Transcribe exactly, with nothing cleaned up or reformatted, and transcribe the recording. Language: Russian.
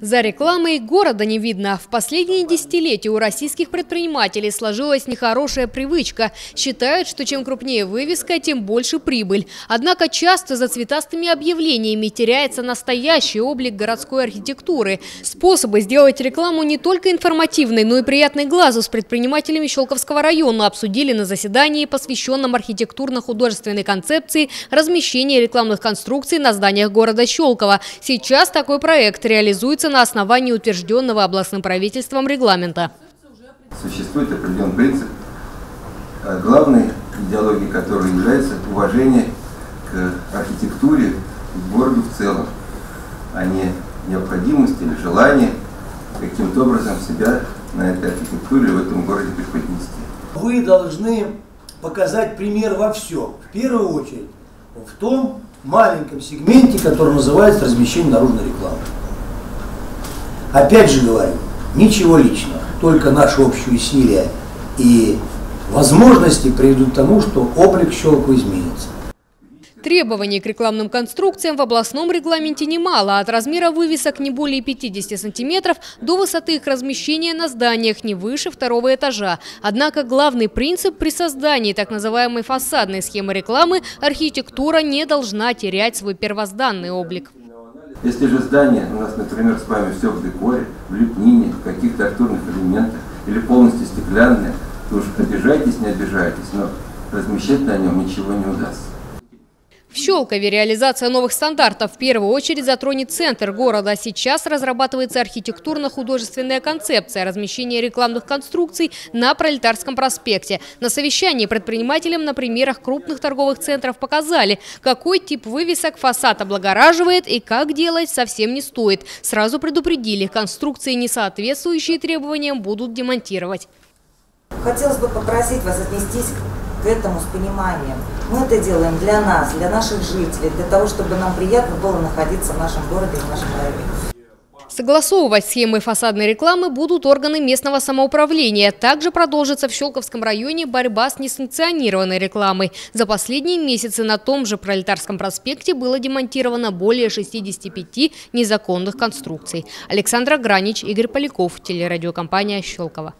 За рекламой города не видно. В последние десятилетия у российских предпринимателей сложилась нехорошая привычка. Считают, что чем крупнее вывеска, тем больше прибыль. Однако часто за цветастыми объявлениями теряется настоящий облик городской архитектуры. Способы сделать рекламу не только информативной, но и приятной глазу с предпринимателями Щелковского района обсудили на заседании, посвященном архитектурно-художественной концепции размещения рекламных конструкций на зданиях города Щелково. Сейчас такой проект реализуется на основании утвержденного областным правительством регламента. Существует определенный принцип, главной идеологией которой является уважение к архитектуре и городу в целом, а не необходимость или желание каким-то образом себя на этой архитектуре в этом городе преподнести. Вы должны показать пример во всем, в первую очередь в том маленьком сегменте, который называется размещение наружной рекламы. Опять же говорю, ничего личного, только наши общие усилия и возможности приведут к тому, что облик Щелково изменится. Требований к рекламным конструкциям в областном регламенте немало. От размера вывесок не более пятидесяти сантиметров до высоты их размещения на зданиях не выше второго этажа. Однако главный принцип при создании так называемой фасадной схемы рекламы – архитектура не должна терять свой первозданный облик. Если же здание у нас, например, с вами все в декоре, в лепнине, в каких-то архитектурных элементах или полностью стеклянное, то уж обижайтесь, не обижайтесь, но размещать на нем ничего не удастся. В Щелкове реализация новых стандартов в первую очередь затронет центр города. Сейчас разрабатывается архитектурно-художественная концепция размещения рекламных конструкций на Пролетарском проспекте. На совещании предпринимателям на примерах крупных торговых центров показали, какой тип вывесок фасад облагораживает и как делать совсем не стоит. Сразу предупредили, конструкции, не соответствующие требованиям, будут демонтировать. Хотелось бы попросить вас отнестись к этому с пониманием. Мы это делаем для нас, для наших жителей, для того, чтобы нам приятно было находиться в нашем городе и в нашем районе. Согласовывать схемы фасадной рекламы будут органы местного самоуправления. Также продолжится в Щелковском районе борьба с несанкционированной рекламой. За последние месяцы на том же Пролетарском проспекте было демонтировано более шестидесяти пяти незаконных конструкций. Александр Гранич, Игорь Поляков, телерадиокомпания «Щелково».